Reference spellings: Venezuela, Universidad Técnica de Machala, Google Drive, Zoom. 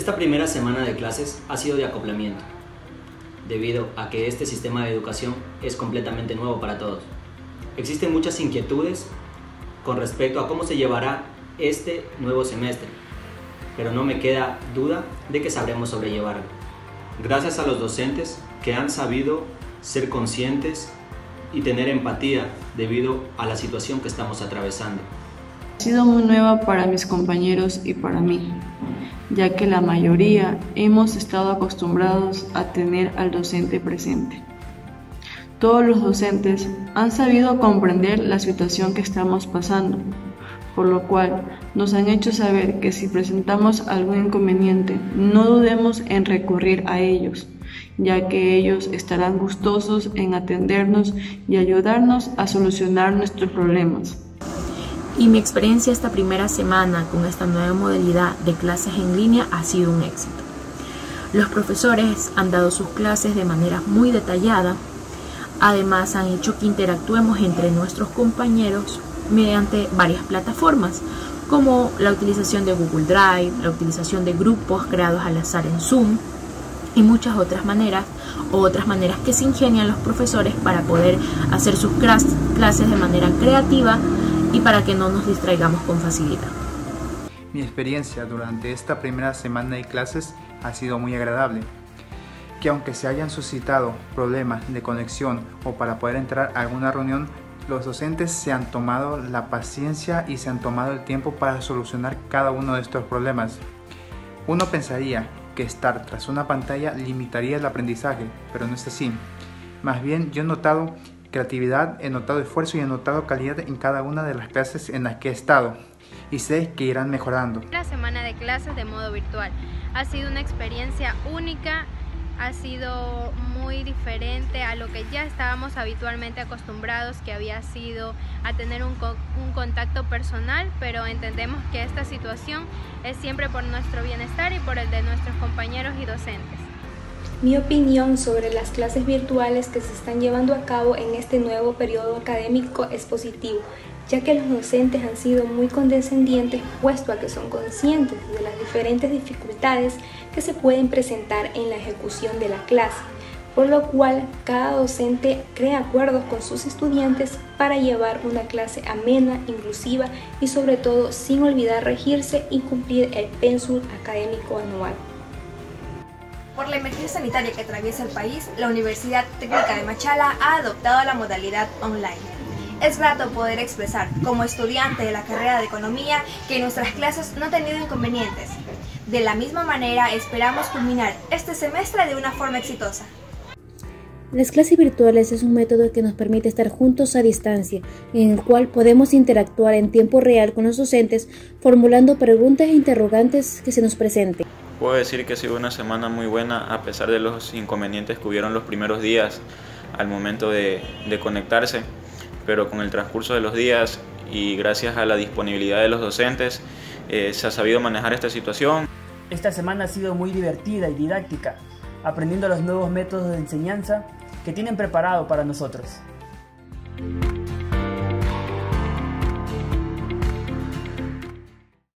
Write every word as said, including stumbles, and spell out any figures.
Esta primera semana de clases ha sido de acoplamiento, debido a que este sistema de educación es completamente nuevo para todos. Existen muchas inquietudes con respecto a cómo se llevará este nuevo semestre, pero no me queda duda de que sabremos sobrellevarlo. Gracias a los docentes que han sabido ser conscientes y tener empatía debido a la situación que estamos atravesando. Ha sido muy nueva para mis compañeros y para mí, ya que la mayoría hemos estado acostumbrados a tener al docente presente. Todos los docentes han sabido comprender la situación que estamos pasando, por lo cual nos han hecho saber que si presentamos algún inconveniente, no dudemos en recurrir a ellos, ya que ellos estarán gustosos en atendernos y ayudarnos a solucionar nuestros problemas. Y mi experiencia esta primera semana con esta nueva modalidad de clases en línea ha sido un éxito. Los profesores han dado sus clases de manera muy detallada, además han hecho que interactuemos entre nuestros compañeros mediante varias plataformas, como la utilización de Google Drive, la utilización de grupos creados al azar en Zoom, y muchas otras maneras o otras maneras que se ingenian los profesores para poder hacer sus clases de manera creativa y para que no nos distraigamos con facilidad. Mi experiencia durante esta primera semana de clases ha sido muy agradable, que aunque se hayan suscitado problemas de conexión o para poder entrar a alguna reunión, los docentes se han tomado la paciencia y se han tomado el tiempo para solucionar cada uno de estos problemas. Uno pensaría que estar tras una pantalla limitaría el aprendizaje, pero no es así. Más bien, yo he notado creatividad, he notado esfuerzo y he notado calidad en cada una de las clases en las que he estado, y sé que irán mejorando. La semana de clases de modo virtual ha sido una experiencia única, ha sido muy diferente a lo que ya estábamos habitualmente acostumbrados, que había sido a tener un, co un contacto personal, pero entendemos que esta situación es siempre por nuestro bienestar y por el de nuestros compañeros y docentes. Mi opinión sobre las clases virtuales que se están llevando a cabo en este nuevo periodo académico es positivo, ya que los docentes han sido muy condescendientes, puesto a que son conscientes de las diferentes dificultades que se pueden presentar en la ejecución de la clase, por lo cual cada docente crea acuerdos con sus estudiantes para llevar una clase amena, inclusiva y sobre todo sin olvidar regirse y cumplir el pensum académico anual. Por la emergencia sanitaria que atraviesa el país, la Universidad Técnica de Machala ha adoptado la modalidad online. Es grato poder expresar, como estudiante de la carrera de Economía, que nuestras clases no han tenido inconvenientes. De la misma manera, esperamos culminar este semestre de una forma exitosa. Las clases virtuales es un método que nos permite estar juntos a distancia, en el cual podemos interactuar en tiempo real con los docentes, formulando preguntas e interrogantes que se nos presenten. Puedo decir que ha sido una semana muy buena, a pesar de los inconvenientes que hubieron los primeros días al momento de, de conectarse. Pero con el transcurso de los días y gracias a la disponibilidad de los docentes eh, se ha sabido manejar esta situación. Esta semana ha sido muy divertida y didáctica, aprendiendo los nuevos métodos de enseñanza que tienen preparado para nosotros.